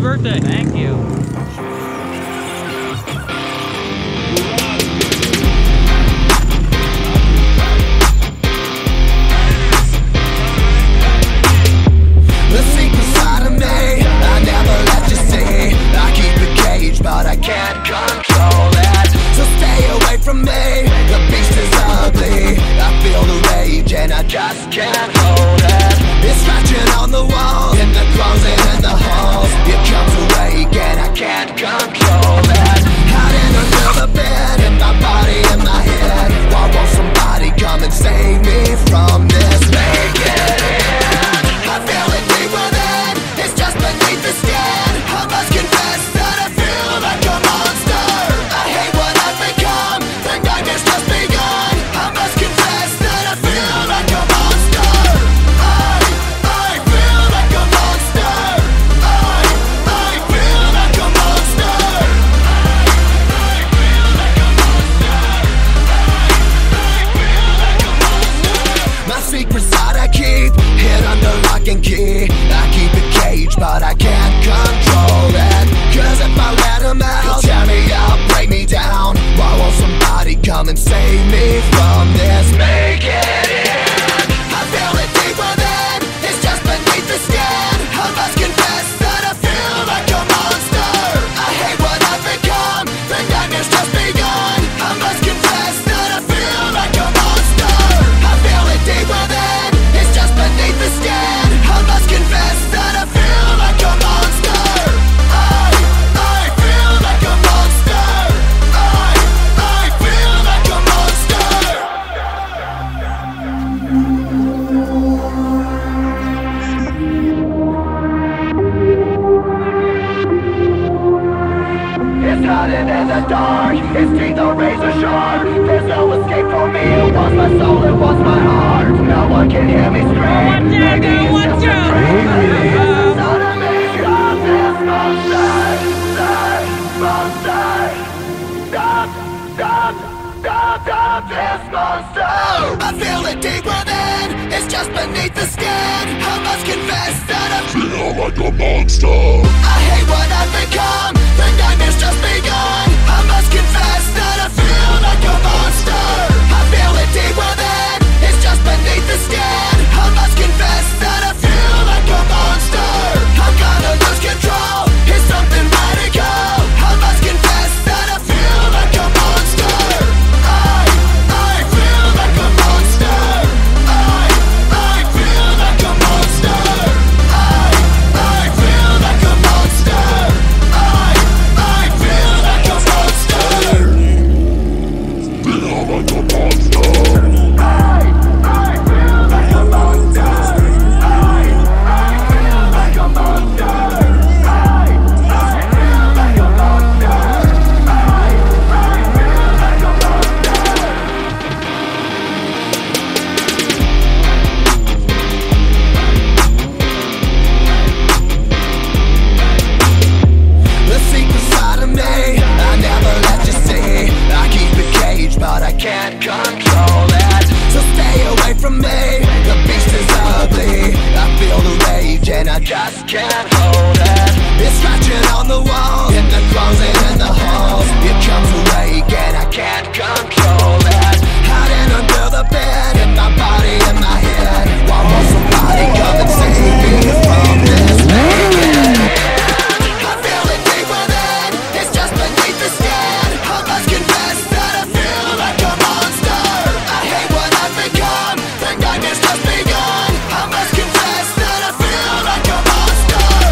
Happy birthday. Thank you. Just can't hold it. It's scratching on the walls, in the closet, in the halls. It comes awake and I can't control it. Hiding under the bed, in my body, in my head. Why won't somebody come and save me from this? Make it end. I feel it deep within. It's just beneath the skin. I must confess that I feel like a monster. I hate what I've become. The nightmare's just begun. I must confess that I feel like a monster. I feel like a monster. I feel like a monster. I feel like a monster. I feel like a monster. My secret side I keep hid under lock and key. I keep it caged, but I can't control it. 'Cause if I let him out, he'll tear me up, break me down. Why won't somebody come and save me from this? Make it end. I feel it deep within. It's just beneath the skin. I must confess that I feel like a monster. I hate what I've become. The nightmare's just begun. I must confess that I feel like a monster. I feel it deep within. It's just beneath the skin. I must confess that I feel like a monster. I feel like a monster. I feel like a monster. It's hiding in the dark, its teeth are razor sharp. There's no escape for me, it was my soul, it was my heart. No one can hear me scream. Maybe it's just a dream. It's out of me, stop this monster. Stop this monster. I feel it deep within, it's just beneath the skin. I must confess that I feel like a monster. I hate what I've become, the nightmare's just begun. I must confess that I feel like a monster. I feel it deep within, it's just beneath the skin. I must confess that I feel like a monster. I'm gonna lose control, here's something radical. I must confess that I feel like a monster. I feel like a monster. I feel like a monster. I feel like a monster. I feel like a monster. Feel like a monster. I feel like a monster. I feel like a monster. I feel like a monster. I feel like a monster. The secret side of me, I never let you see. I keep it caged, but I can't control it. So stay away from me. The beast is ugly. I feel the rage and I just can't hold it. It's scratching on the walls, in the closet, in the halls. It comes awake and I can't control it. Hiding under the bed, in my body, in my head. Why won't somebody come and save me from this? Make it end. I feel it deep within. It's just beneath the skin. I must confess that I feel like a monster. I hate what I've become. The nightmare's just begun. I must confess that I feel like a monster.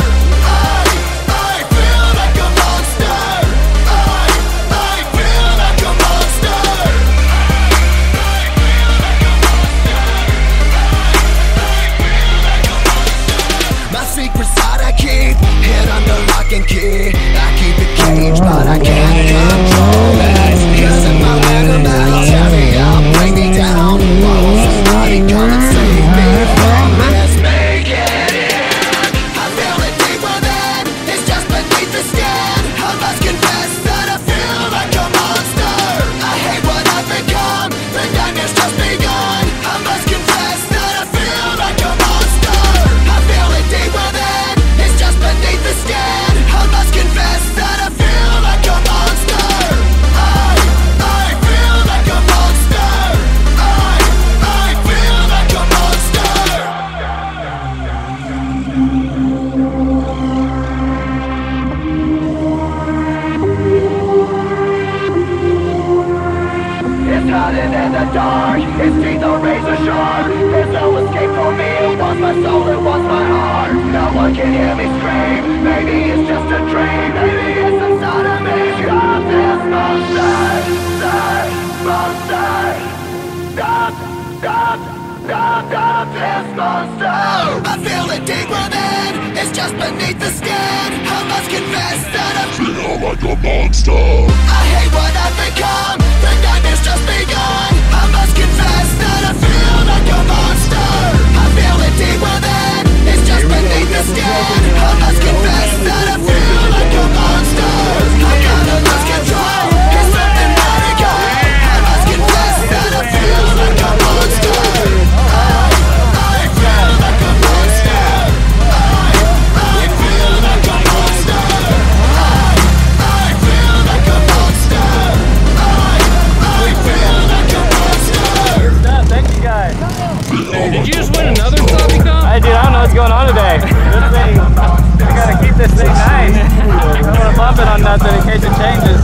my soul, it was my heart. No one can hear me scream. Maybe it's just a dream. Maybe it's inside of me. Stop this monster. Stop this monster. I feel it deep within. It's just beneath the skin. I must confess that I feel like a monster. I hate what I've become. The nightmare's just begun. I must confess that I feel like a monster. I feel it deep within. It's just beneath the skin. I must confess that I feel like a monster. I gotta lose control. It's something that I got. I must confess that I feel like a monster. I feel like a monster. I feel like a monster. I feel like a monster. I feel like a monster. Thank you guys. Did you just win another topic though? I did. I don't know what's going on today. This thing, we gotta keep this thing nice. I don't wanna bump it on nothing in case it changes.